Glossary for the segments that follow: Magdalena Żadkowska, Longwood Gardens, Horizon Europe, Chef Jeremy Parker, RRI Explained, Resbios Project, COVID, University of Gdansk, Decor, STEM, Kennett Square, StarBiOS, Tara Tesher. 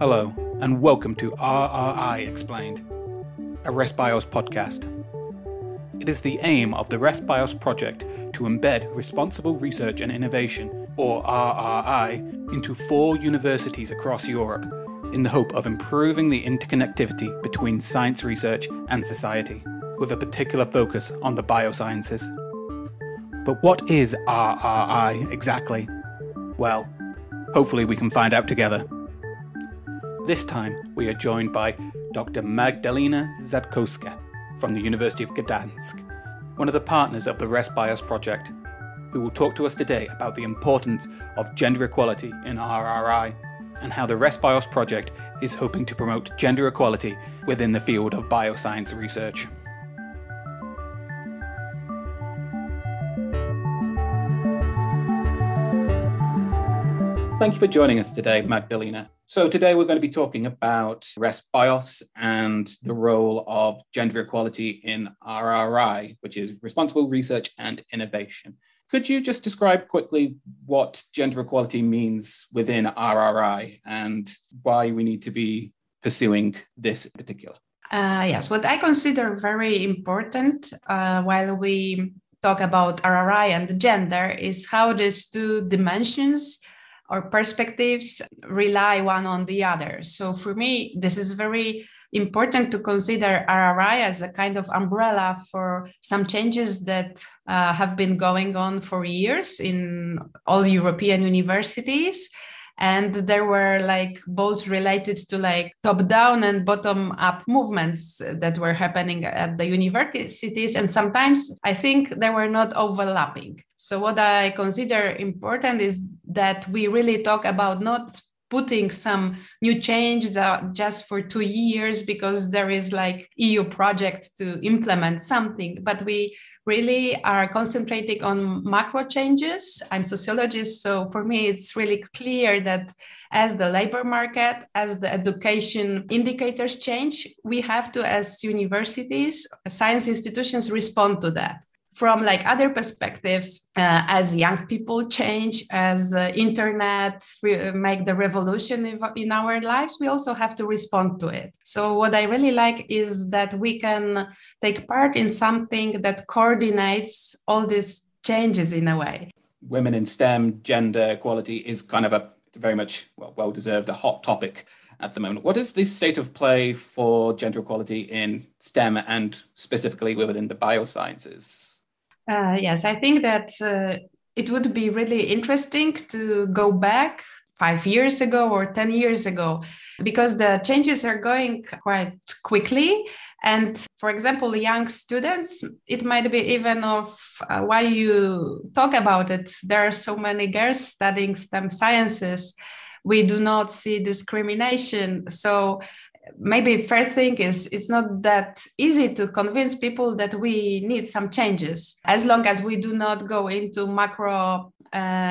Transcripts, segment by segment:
Hello, and welcome to RRI Explained, a ResBios podcast. It is the aim of the ResBios Project to embed responsible research and innovation, or RRI, into 4 universities across Europe, in the hope of improving the interconnectivity between science research and society, with a particular focus on the biosciences. But what is RRI exactly? Well, hopefully we can find out together. This time we are joined by Dr. Magdalena Żadkowska from the University of Gdansk, one of the partners of the ResBios Project, who will talk to us today about the importance of gender equality in RRI and how the ResBios Project is hoping to promote gender equality within the field of bioscience research. Thank you for joining us today, Magdalena. So today we're going to be talking about ResBios and the role of gender equality in RRI, which is responsible research and innovation. Could you just describe quickly what gender equality means within RRI and why we need to be pursuing this in particular? Yes, what I consider very important while we talk about RRI and gender is how these two dimensions or perspectives rely one on the other. So for me, this is very important to consider RRI as a kind of umbrella for some changes that have been going on for years in all European universities. And there were both related to top-down and bottom-up movements that were happening at the universities. And sometimes I think they were not overlapping. So what I consider important is that we really talk about not putting some new change just for 2 years because there is EU project to implement something, but we really are concentrating on macro changes. I'm a sociologist, so for me it's really clear that as the labor market, as the education indicators change, we have to, as universities, science institutions, respond to that. From other perspectives, as young people change, as internet make the revolution in our lives, we also have to respond to it. So what I really like is that we can take part in something that coordinates all these changes in a way. Women in STEM, gender equality is kind of a very much well-deserved, a hot topic at the moment. What is the state of play for gender equality in STEM and specifically within the biosciences? Yes, I think that it would be really interesting to go back 5 years ago or 10 years ago, because the changes are going quite quickly. And for example, young students, it might be even of why you talk about it. There are so many girls studying STEM sciences. We do not see discrimination. So maybe first thing is it's not that easy to convince people that we need some changes, as long as we do not go into macro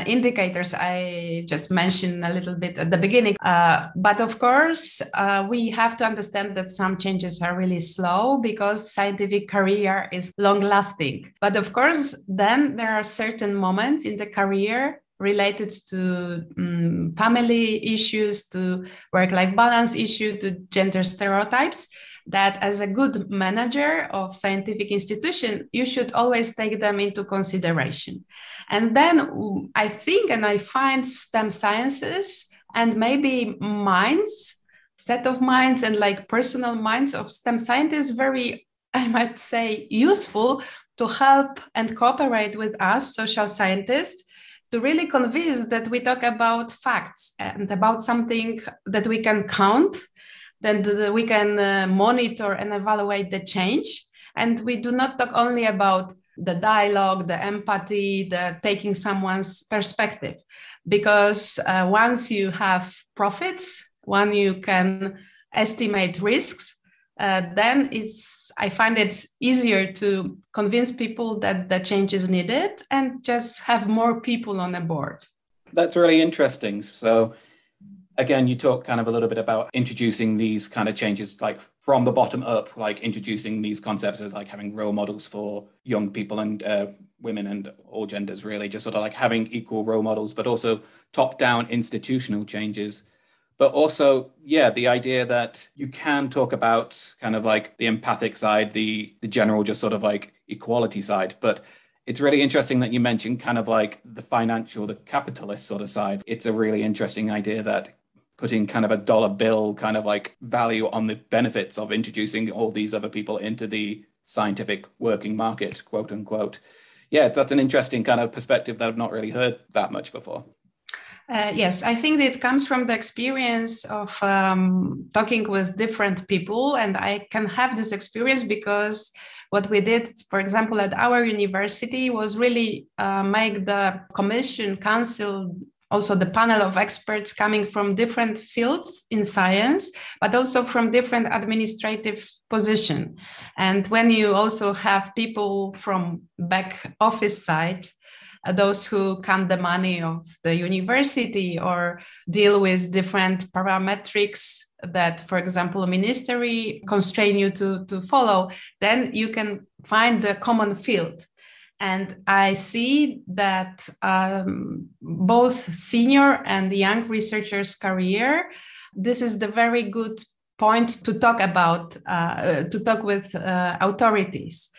indicators I just mentioned a little bit at the beginning. But of course, we have to understand that some changes are really slow because scientific career is long lasting. But of course, then there are certain moments in the career related to family issues, to work-life balance issue, to gender stereotypes, that as a good manager of scientific institution, you should always take them into consideration. And then I think, and I find STEM sciences and maybe minds, set of minds and personal minds of STEM scientists very, I might say, useful to help and cooperate with us social scientists to really convince that we talk about facts and about something that we can count, that we can monitor and evaluate the change. And we do not talk only about the dialogue, the empathy, the taking someone's perspective, because once you have profits, when you can estimate risks, then I find it's easier to convince people that the change is needed and just have more people on the board. That's really interesting. So again, you talk a little bit about introducing these changes from the bottom up, like introducing these concepts as like having role models for young people and women and all genders, really, just sort of like having equal role models, but also top-down institutional changes. But also, yeah, the idea that you can talk about kind of like the empathic side, the general just sort of like equality side, but it's really interesting that you mentioned kind of like the financial, the capitalist sort of side. It's a really interesting idea that putting kind of a dollar bill kind of like value on the benefits of introducing all these other people into the scientific working market, quote unquote. Yeah, that's an interesting kind of perspective that I've not really heard that much before. Yes, I think that it comes from the experience of talking with different people, and I can have this experience because what we did, for example, at our university was really make the commission, council, also the panel of experts coming from different fields in science, but also from different administrative position. And when you also have people from back office side, those who count the money of the university or deal with different parametrics that, for example, a ministry constrain you to follow, then you can find the common field. And I see that both senior and young researchers' career, this is the very good point to talk about, to talk with authorities,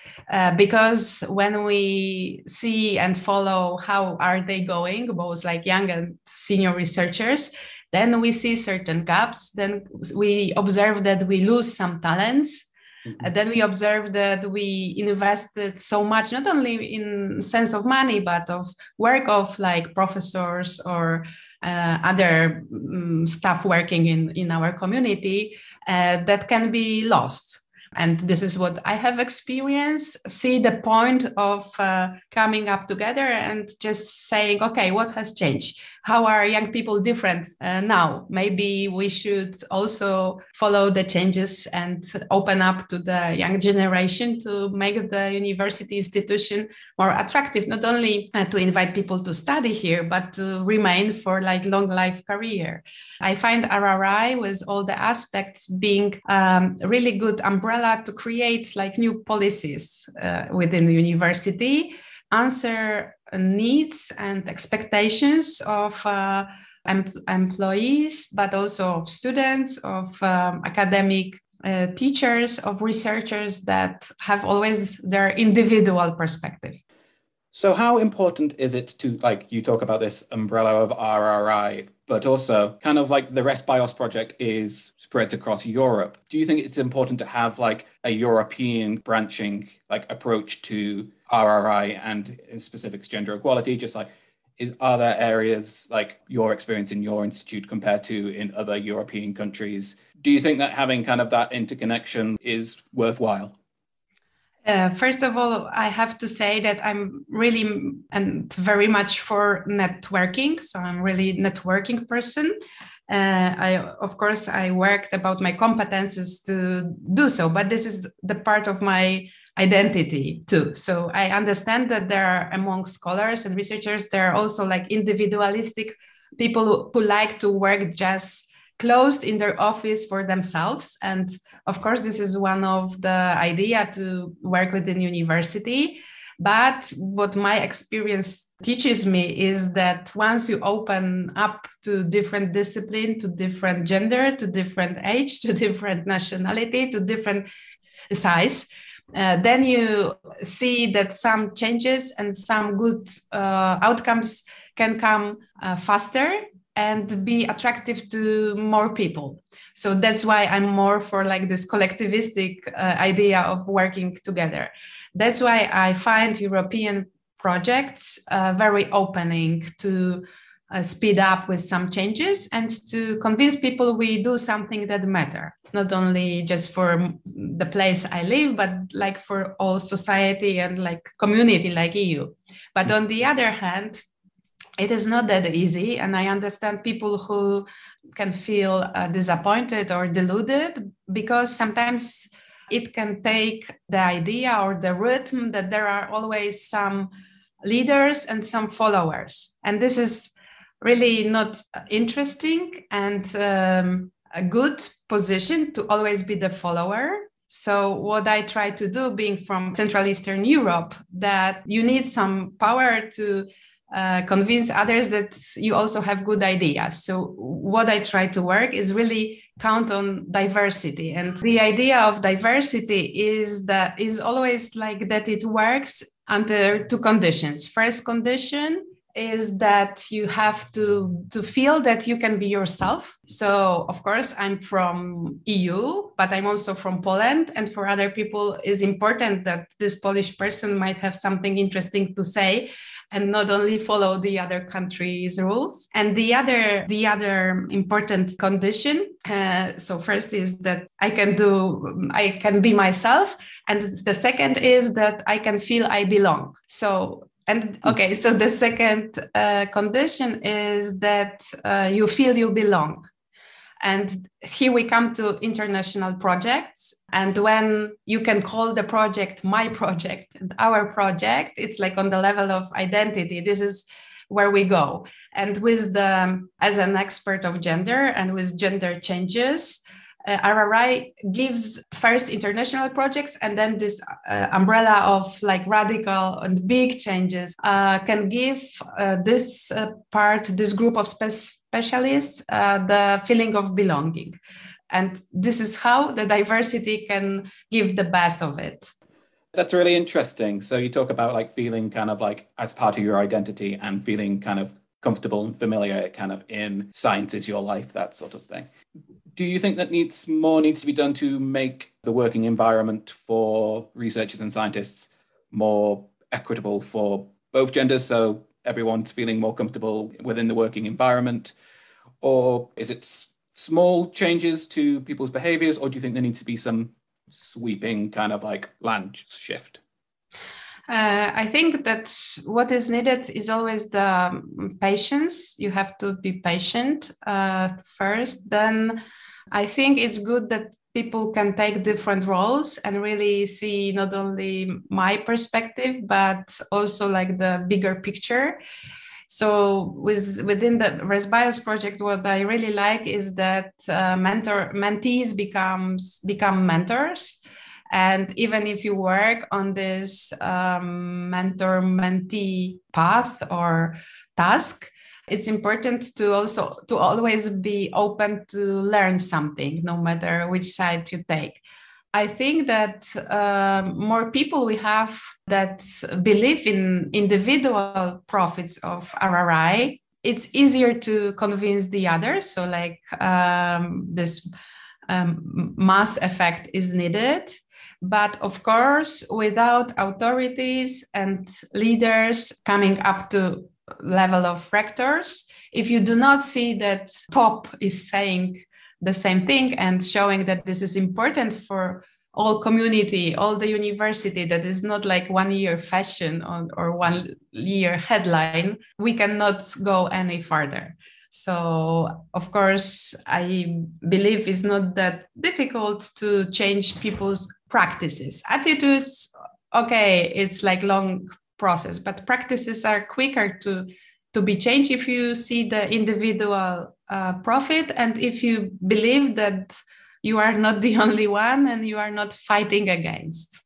because when we see and follow how are they going, both like young and senior researchers, then we see certain gaps, then we observe that we lose some talents. And then we observed that we invested so much, not only in sense of money, but of work of like professors or other staff working in our community that can be lost. And this is what I have experienced, see the point of coming up together and just saying, okay, what has changed? How are young people different now? Maybe we should also follow the changes and open up to the young generation to make the university institution more attractive, not only to invite people to study here, but to remain for like long life career. I find RRI with all the aspects being a really good umbrella to create like new policies within the university, answer needs and expectations of employees, but also of students, of academic teachers, of researchers that have always their individual perspective. So how important is it to, like, you talk about this umbrella of RRI, but also kind of like the Resbios project is spread across Europe. Do you think it's important to have like a European branching like approach to RRI and in specifics gender equality? Just like, are there areas like your experience in your institute compared to in other European countries? Do you think that having kind of that interconnection is worthwhile? First of all, I have to say that I'm really and very much for networking. So I'm really networking person. I worked about my competences to do so, but this is the part of my identity too. So I understand that there are among scholars and researchers, there are also like individualistic people who like to work just closed in their office for themselves. And of course, this is one of the idea to work within university. But what my experience teaches me is that once you open up to different discipline, to different gender, to different age, to different nationality, to different size, then you see that some changes and some good outcomes can come faster and be attractive to more people. So that's why I'm more for like this collectivistic idea of working together. That's why I find European projects very opening to speed up with some changes and to convince people we do something that matter, not only just for the place I live, but like for all society and like community like EU. But on the other hand, it is not that easy, and I understand people who can feel disappointed or deluded, because sometimes it can take the idea or the rhythm that there are always some leaders and some followers. And this is really not interesting and a good position to always be the follower. So what I try to do, being from Central Eastern Europe, that you need some power to convince others that you also have good ideas. So what I try to work is really count on diversity. And the idea of diversity is always like that it works under two conditions. First condition is that you have to feel that you can be yourself. So of course, I'm from EU, but I'm also from Poland. And for other people, it's important that this Polish person might have something interesting to say and not only follow the other country's rules. And the other important condition, so first is that I can be myself. And the second is that I can feel I belong. So the second condition is that you feel you belong. And here we come to international projects. And when you can call the project my project and our project, it's like on the level of identity. This is where we go. And with as an expert of gender and with gender changes, RRI gives first international projects, and then this umbrella of like radical and big changes can give this group of specialists the feeling of belonging. And this is how the diversity can give the best of it. That's really interesting. So you talk about like feeling kind of like as part of your identity and feeling kind of comfortable and familiar kind of in science is your life, that sort of thing. Do you think that more needs to be done to make the working environment for researchers and scientists more equitable for both genders, so everyone's feeling more comfortable within the working environment? Or is it small changes to people's behaviours, or do you think there needs to be some sweeping kind of like land shift? I think that what is needed is always the patience. You have to be patient first. Then I think it's good that people can take different roles and really see not only my perspective, but also like the bigger picture. So within the Resbios project, what I really like is that mentees become mentors. And even if you work on this mentor-mentee path or task, it's important to always be open to learn something, no matter which side you take. I think that more people we have that believe in individual profits of RRI, it's easier to convince the others. So like this mass effect is needed. But of course, without authorities and leaders coming up to level of rectors, if you do not see that top is saying the same thing and showing that this is important for all community, all the university, that is not like 1 year fashion or 1 year headline, we cannot go any further. So, of course, I believe it's not that difficult to change people's practices. Attitudes, okay, it's like long process, but practices are quicker to be changed if you see the individual profit and if you believe that you are not the only one and you are not fighting against.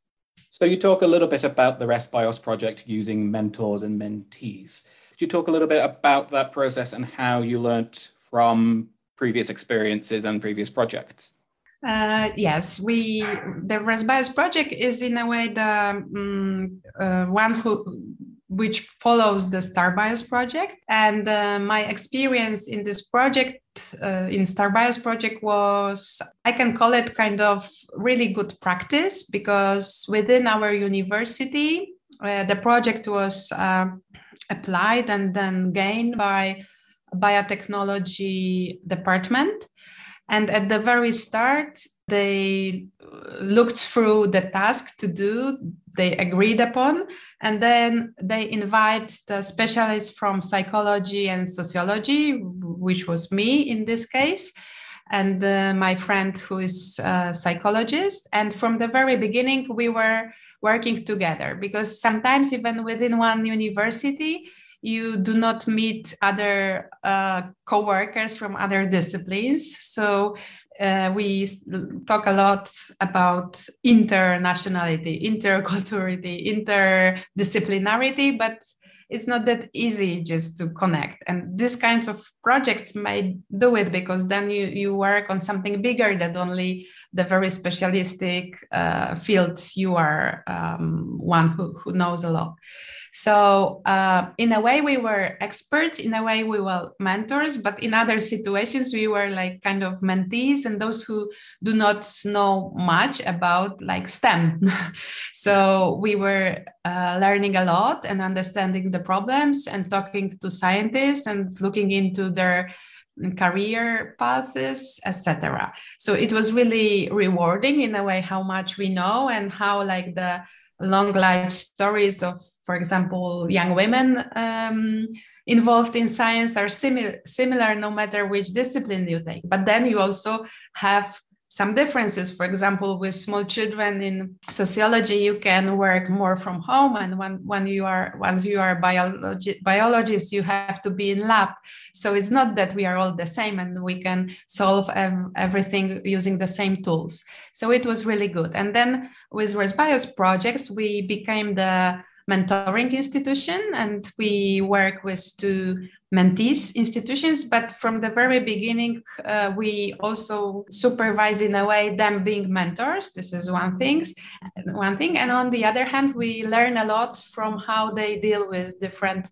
So you talk a little bit about the Resbios project using mentors and mentees. Could you talk a little bit about that process and how you learnt from previous experiences and previous projects? Yes, the Resbios project is in a way the one which follows the StarBiOS project. And my experience in this project, in StarBiOS project, was, I can call it kind of really good practice, because within our university, the project was applied and then gained by biotechnology department. And at the very start, they looked through the task to do, they agreed upon, and then they invite the specialists from psychology and sociology, which was me in this case, and my friend who is a psychologist. And from the very beginning, we were working together, because sometimes even within one university, you do not meet other co-workers from other disciplines. So we talk a lot about internationality, interculturality, interdisciplinarity, but it's not that easy just to connect. And these kinds of projects may do it, because then you work on something bigger than only the very specialistic field you are one who knows a lot. So in a way we were experts, in a way we were mentors, but in other situations we were like kind of mentees and those who do not know much about like STEM. So we were learning a lot and understanding the problems and talking to scientists and looking into their career paths, etc. So it was really rewarding in a way how much we know and how like the long life stories of, for example, young women involved in science are similar no matter which discipline you take. But then you also have some differences. For example, with small children in sociology, you can work more from home, and once you are biologist, you have to be in lab. So it's not that we are all the same and we can solve everything using the same tools. So it was really good. And then with Resbios projects, we became the mentoring institution, and we work with two mentees institutions, but from the very beginning we also supervise in a way them being mentors. This is one thing, and on the other hand we learn a lot from how they deal with different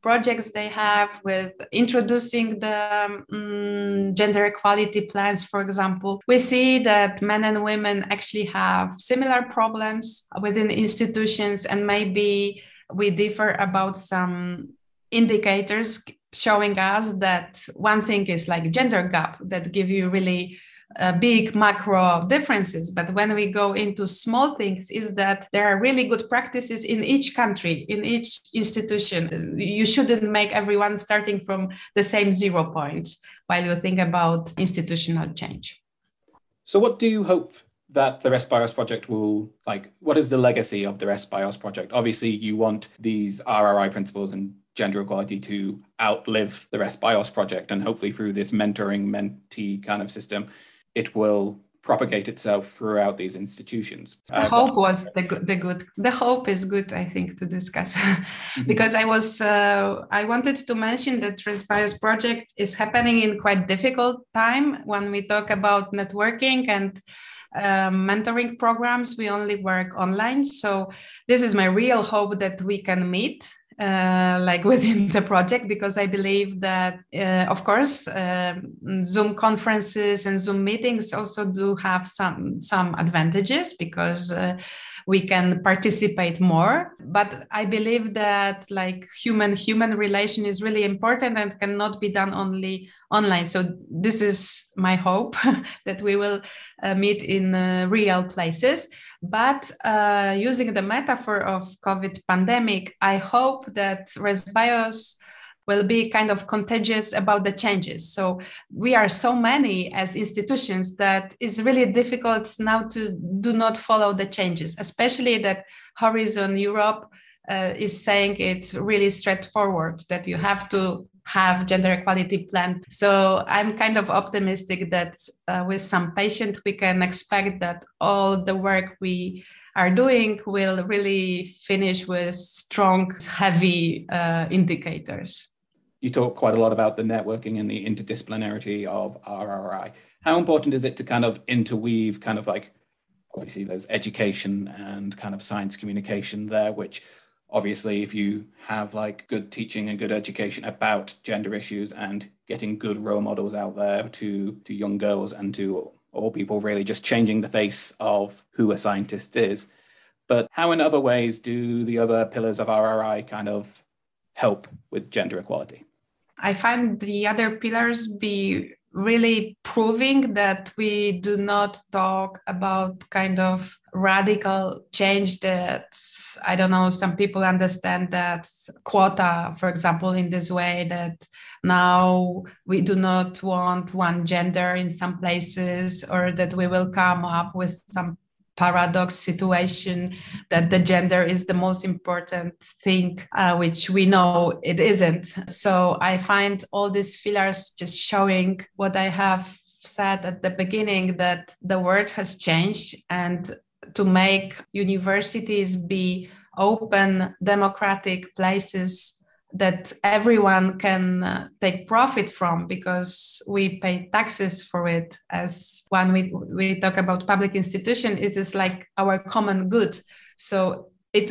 projects they have, with introducing the gender equality plans, for example. We see that men and women actually have similar problems within institutions, and maybe we differ about some indicators showing us that one thing is like gender gap that give you really big macro differences. But when we go into small things, is that there are really good practices in each country, in each institution. You shouldn't make everyone starting from the same 0 point while you think about institutional change. So what do you hope that the Resbios project will, like, what is the legacy of the Resbios project? Obviously you want these RRI principles and gender equality to outlive the Resbios project, and hopefully through this mentoring mentee kind of system it will propagate itself throughout these institutions. The hope was the good. The hope is good, I think, to discuss, because I wanted to mention that Resbios project is happening in quite difficult time. When we talk about networking and mentoring programs, we only work online. So this is my real hope, that we can meet like within the project, because I believe that, of course, Zoom conferences and Zoom meetings also do have some advantages, because we can participate more. But I believe that like human relation is really important and cannot be done only online. So this is my hope that we will meet in real places. But using the metaphor of COVID pandemic, I hope that Resbios will be kind of contagious about the changes. So we are so many as institutions that it's really difficult now to do not follow the changes, especially that Horizon Europe is saying it really straightforward, that you have to have gender equality plan. So I'm kind of optimistic that with some patience, we can expect that all the work we are doing will really finish with strong, heavy indicators. You talk quite a lot about the networking and the interdisciplinarity of RRI. How important is it to kind of interweave kind of like, obviously there's education and kind of science communication there, which obviously, if you have like good teaching and good education about gender issues and getting good role models out there to young girls and to all people, really just changing the face of who a scientist is. But how in other ways do the other pillars of RRI kind of help with gender equality? I find the other pillars be really proving that we do not talk about kind of radical change that, I don't know, some people understand that quota, for example, in this way that now we do not want one gender in some places, or that we will come up with some paradox situation that the gender is the most important thing, which we know it isn't. So I find all these fillers just showing what I have said at the beginning, that the world has changed, and to make universities be open, democratic places that everyone can take profit from, because we pay taxes for it. As when we talk about public institution, it is like our common good. So it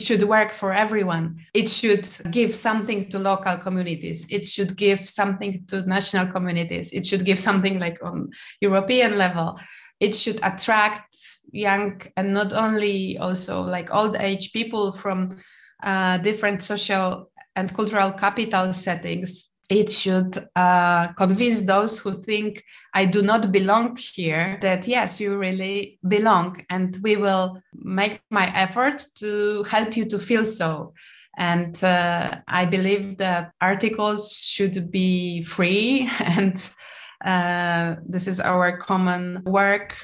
should work for everyone. It should give something to local communities. It should give something to national communities. It should give something like on European level. It should attract young and not only also like old age people from different social and cultural capital settings. It should convince those who think I do not belong here that yes, you really belong, and we will make my effort to help you to feel so. And I believe that articles should be free, and this is our common work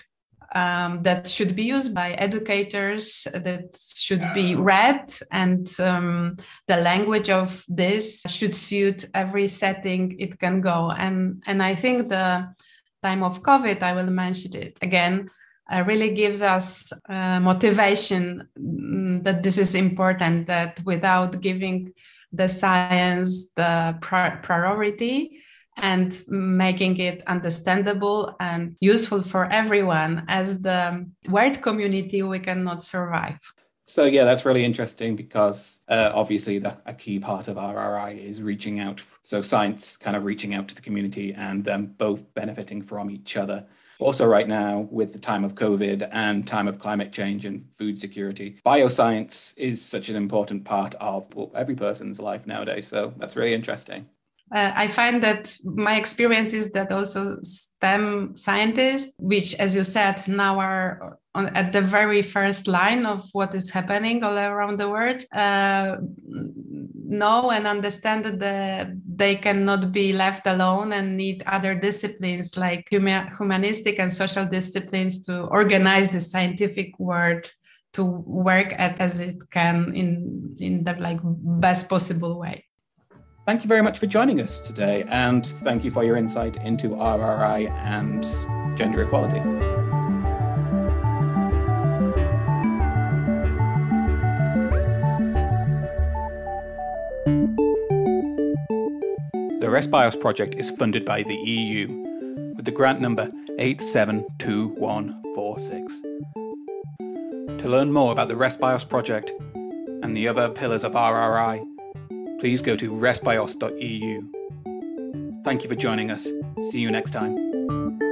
that should be used by educators, that should be read, and the language of this should suit every setting it can go. And I think the time of COVID, I will mention it again, really gives us motivation that this is important, that without giving the science the priority, and making it understandable and useful for everyone, as the word community, we cannot survive. So yeah, that's really interesting, because obviously a key part of RRI is reaching out. So science kind of reaching out to the community and them both benefiting from each other. Also right now, with the time of COVID and time of climate change and food security, bioscience is such an important part of every person's life nowadays. So that's really interesting. I find that my experience is that also STEM scientists, which, as you said, now are at the very first line of what is happening all around the world, know and understand that they cannot be left alone and need other disciplines like humanistic and social disciplines to organize the scientific world to work as it can in the like best possible way. Thank you very much for joining us today, and thank you for your insight into RRI and gender equality. The Resbios project is funded by the EU with the grant number 872146. To learn more about the Resbios project and the other pillars of RRI, please go to resbios.eu. Thank you for joining us. See you next time.